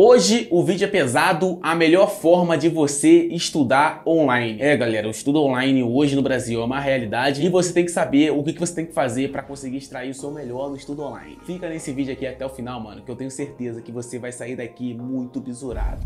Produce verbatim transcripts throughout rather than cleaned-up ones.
Hoje o vídeo é pesado, a melhor forma de você estudar online. É galera, o estudo online hoje no Brasil é uma realidade e você tem que saber o que você tem que fazer para conseguir extrair o seu melhor no estudo online. Fica nesse vídeo aqui até o final, mano, que eu tenho certeza que você vai sair daqui muito bisurado.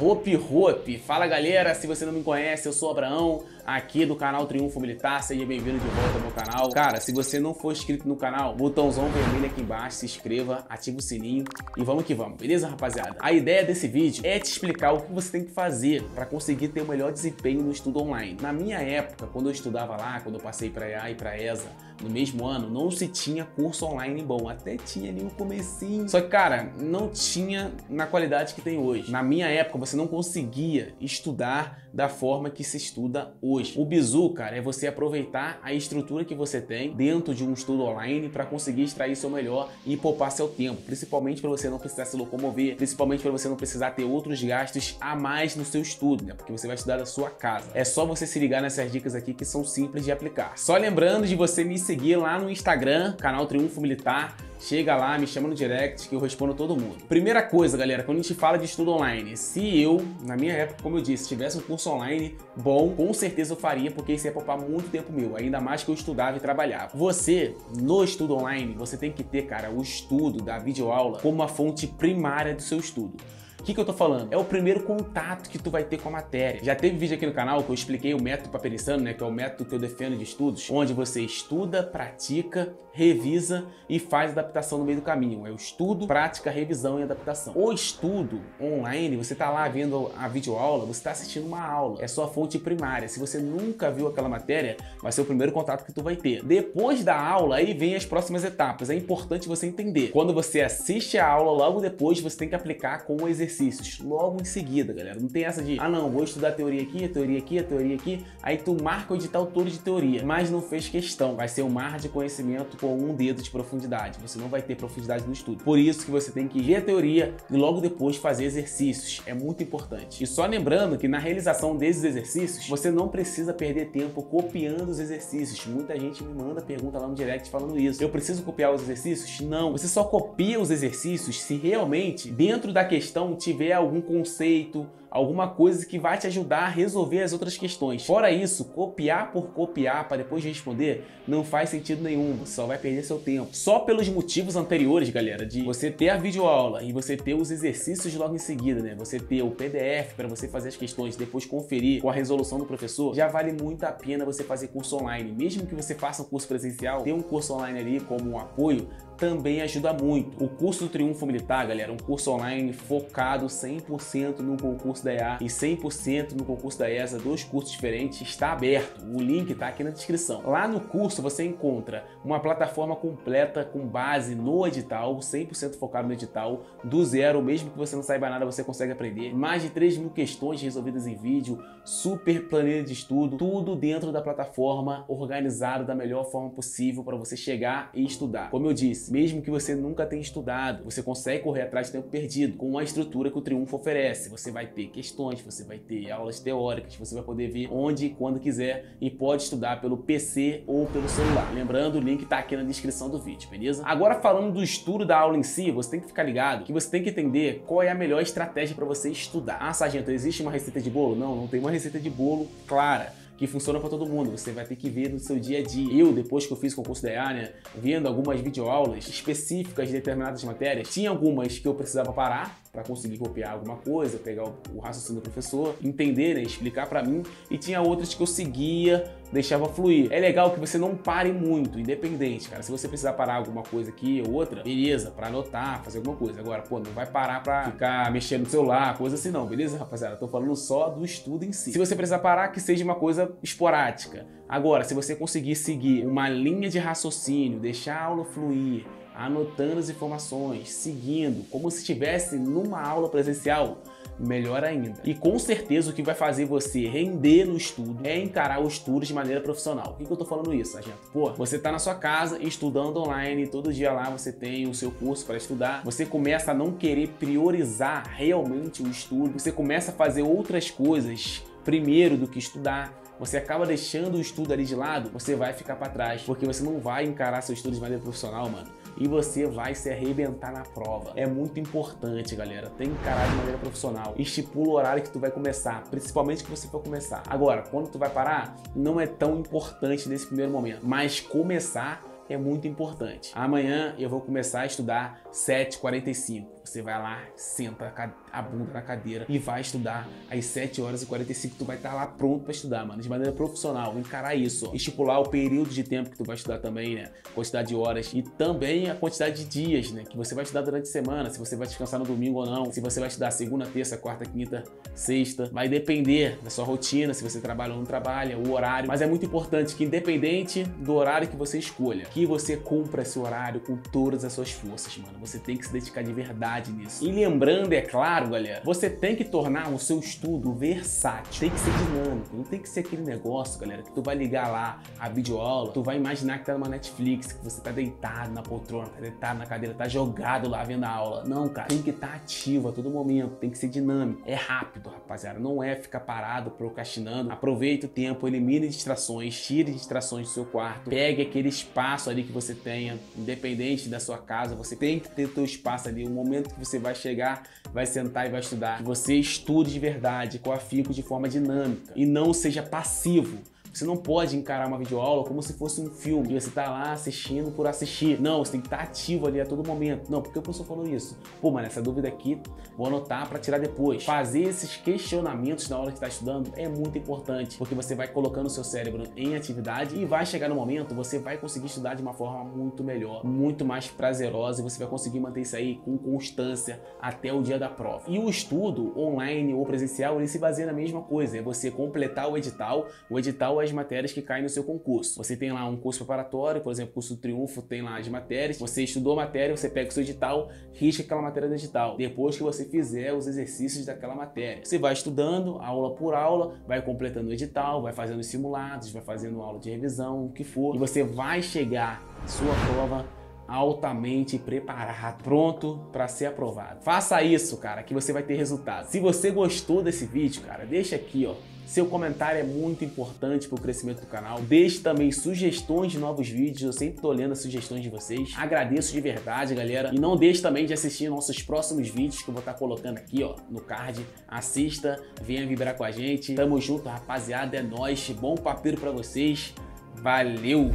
Hope, hope! Fala galera, se você não me conhece, eu sou o Abraão, aqui do canal Triunfo Militar, seja bem-vindo de volta ao meu canal. Cara, se você não for inscrito no canal, botãozão vermelho aqui embaixo, se inscreva, ativa o sininho e vamos que vamos, beleza rapaziada? A ideia desse vídeo é te explicar o que você tem que fazer para conseguir ter o melhor desempenho no estudo online. Na minha época, quando eu estudava lá, quando eu passei para E A e para E S A, no mesmo ano, não se tinha curso online bom, até tinha ali um comecinho. Só que, cara, não tinha na qualidade que tem hoje. Na minha época, você Você não conseguia estudar da forma que se estuda hoje. O bizu, cara, é você aproveitar a estrutura que você tem dentro de um estudo online para conseguir extrair seu melhor e poupar seu tempo, principalmente para você não precisar se locomover, principalmente para você não precisar ter outros gastos a mais no seu estudo, né? Porque você vai estudar da sua casa. É só você se ligar nessas dicas aqui que são simples de aplicar. Só lembrando de você me seguir lá no Instagram, canal Triunfo Militar. Chega lá, me chama no direct que eu respondo todo mundo. Primeira coisa, galera, quando a gente fala de estudo online, se eu, na minha época, como eu disse, tivesse um curso online bom, com certeza eu faria, porque isso ia poupar muito tempo meu, ainda mais que eu estudava e trabalhava. Você, no estudo online, você tem que ter, cara, o estudo da videoaula como uma fonte primária do seu estudo. O que, que eu tô falando? É o primeiro contato que tu vai ter com a matéria. Já teve vídeo aqui no canal que eu expliquei o método Papirissano, né? Que é o método que eu defendo de estudos, onde você estuda, pratica, revisa e faz adaptação no meio do caminho. É o estudo, prática, revisão e adaptação. O estudo online, você tá lá vendo a videoaula, você tá assistindo uma aula. É sua fonte primária. Se você nunca viu aquela matéria, vai ser o primeiro contato que tu vai ter. Depois da aula, aí vem as próximas etapas. É importante você entender. Quando você assiste a aula, logo depois você tem que aplicar com o exercício. Exercícios logo em seguida, galera. Não tem essa de, ah não, vou estudar teoria aqui, teoria aqui, teoria aqui, aí tu marca o edital todo de teoria, mas não fez questão. Vai ser um mar de conhecimento com um dedo de profundidade. Você não vai ter profundidade no estudo. Por isso que você tem que ler a teoria e logo depois fazer exercícios. É muito importante. E só lembrando que na realização desses exercícios, você não precisa perder tempo copiando os exercícios. Muita gente me manda pergunta lá no direct falando isso. Eu preciso copiar os exercícios? Não. Você só copia os exercícios se realmente, dentro da questão, tiver algum conceito, alguma coisa que vai te ajudar a resolver as outras questões. Fora isso, copiar por copiar para depois responder não faz sentido nenhum, você só vai perder seu tempo. Só pelos motivos anteriores, galera, de você ter a videoaula e você ter os exercícios logo em seguida, né? Você ter o P D F para você fazer as questões, depois conferir com a resolução do professor, já vale muito a pena você fazer curso online. Mesmo que você faça um curso presencial, ter um curso online ali como um apoio também ajuda muito. O curso do Triunfo Militar, galera, é um curso online focado cem por cento no concurso da E A e cem por cento no concurso da E S A, dois cursos diferentes, está aberto. O link tá aqui na descrição. Lá no curso você encontra uma plataforma completa com base no edital, cem por cento focado no edital, do zero, mesmo que você não saiba nada, você consegue aprender. Mais de três mil questões resolvidas em vídeo, super planilha de estudo, tudo dentro da plataforma, organizado da melhor forma possível para você chegar e estudar. Como eu disse, mesmo que você nunca tenha estudado, você consegue correr atrás de tempo perdido com a estrutura que o Triunfo oferece. Você vai ter questões, você vai ter aulas teóricas, você vai poder vir onde e quando quiser e pode estudar pelo P C ou pelo celular. Lembrando, o link tá aqui na descrição do vídeo, beleza? Agora falando do estudo da aula em si, você tem que ficar ligado que você tem que entender qual é a melhor estratégia para você estudar. Ah, sargento, existe uma receita de bolo? Não, não tem uma receita de bolo clara que funciona para todo mundo, você vai ter que ver no seu dia a dia. Eu, depois que eu fiz o concurso da E A, né, vendo algumas videoaulas específicas de determinadas matérias, tinha algumas que eu precisava parar para conseguir copiar alguma coisa, pegar o, o raciocínio do professor, entender, né, explicar para mim, e tinha outras que eu seguia, deixava fluir. É legal que você não pare muito, independente, cara. Se você precisar parar alguma coisa aqui ou outra, beleza, para anotar, fazer alguma coisa. Agora, pô, não vai parar para ficar mexendo no celular, coisa assim não, beleza, rapaziada? Tô falando só do estudo em si. Se você precisar parar, que seja uma coisa esporádica. Agora, se você conseguir seguir uma linha de raciocínio, deixar a aula fluir, anotando as informações, seguindo, como se estivesse numa aula presencial, melhor ainda. E com certeza o que vai fazer você render no estudo é encarar os estudos de maneira profissional. Por que, que eu tô falando isso, sargento? Pô, você tá na sua casa estudando online, todo dia lá você tem o seu curso para estudar, você começa a não querer priorizar realmente o estudo, você começa a fazer outras coisas primeiro do que estudar, você acaba deixando o estudo ali de lado, você vai ficar para trás, porque você não vai encarar seu estudo de maneira profissional, mano. e você vai se arrebentar na prova. É muito importante, galera, tem que encarar de maneira profissional. Estipula o horário que tu vai começar, principalmente que você for começar. Agora, quando tu vai parar, não é tão importante nesse primeiro momento, mas começar é muito importante. Amanhã eu vou começar a estudar sete e quarenta e cinco. Você vai lá, senta a bunda na cadeira e vai estudar às sete horas e quarenta e cinco. Tu vai estar lá pronto para estudar, mano. De maneira profissional, encarar isso. Ó. Estipular o período de tempo que tu vai estudar também, né? Quantidade de horas e também a quantidade de dias, né? Que você vai estudar durante a semana, se você vai descansar no domingo ou não. Se você vai estudar segunda, terça, quarta, quinta, sexta. Vai depender da sua rotina, se você trabalha ou não trabalha, o horário. Mas é muito importante que, independente do horário que você escolha, que você cumpra esse horário com todas as suas forças, mano. Você tem que se dedicar de verdade nisso. E lembrando, é claro, galera, você tem que tornar o seu estudo versátil. Tem que ser dinâmico, não tem que ser aquele negócio, galera, que tu vai ligar lá a videoaula, tu vai imaginar que tá numa Netflix, que você tá deitado na poltrona, tá deitado na cadeira, tá jogado lá vendo a aula. Não, cara, tem que estar ativo a todo momento, tem que ser dinâmico. É rápido, rapaziada, não é ficar parado, procrastinando. Aproveite o tempo, elimine distrações, tire distrações do seu quarto, pegue aquele espaço ali que você tenha, independente da sua casa, você tem que ter o teu espaço ali, o momento que você vai chegar, vai sentar e vai estudar. Você estude de verdade, com afinco, de forma dinâmica e não seja passivo. Você não pode encarar uma videoaula como se fosse um filme e você tá lá assistindo por assistir. Não, você tem que estar ativo ali a todo momento. Não, por que o professor falou isso? Pô, mas essa dúvida aqui, vou anotar para tirar depois. Fazer esses questionamentos na hora que tá estudando é muito importante, porque você vai colocando o seu cérebro em atividade e vai chegar no momento, você vai conseguir estudar de uma forma muito melhor, muito mais prazerosa, e você vai conseguir manter isso aí com constância até o dia da prova. E o estudo online ou presencial, ele se baseia na mesma coisa, é você completar o edital, o edital as matérias que caem no seu concurso. Você tem lá um curso preparatório, por exemplo, o curso Triunfo tem lá as matérias, você estudou a matéria, você pega o seu edital, risca aquela matéria do edital. Depois que você fizer os exercícios daquela matéria, você vai estudando aula por aula, vai completando o edital, vai fazendo os simulados, vai fazendo aula de revisão, o que for, e você vai chegar à sua prova altamente preparado, pronto para ser aprovado. Faça isso, cara, que você vai ter resultado. Se você gostou desse vídeo, cara, deixa aqui, ó, seu comentário é muito importante para o crescimento do canal. Deixe também sugestões de novos vídeos, eu sempre tô lendo as sugestões de vocês. Agradeço de verdade, galera, e não deixe também de assistir nossos próximos vídeos que eu vou estar colocando aqui, ó, no card. Assista, venha vibrar com a gente. Tamo junto, rapaziada, é nóis. Bom papiro para vocês. Valeu!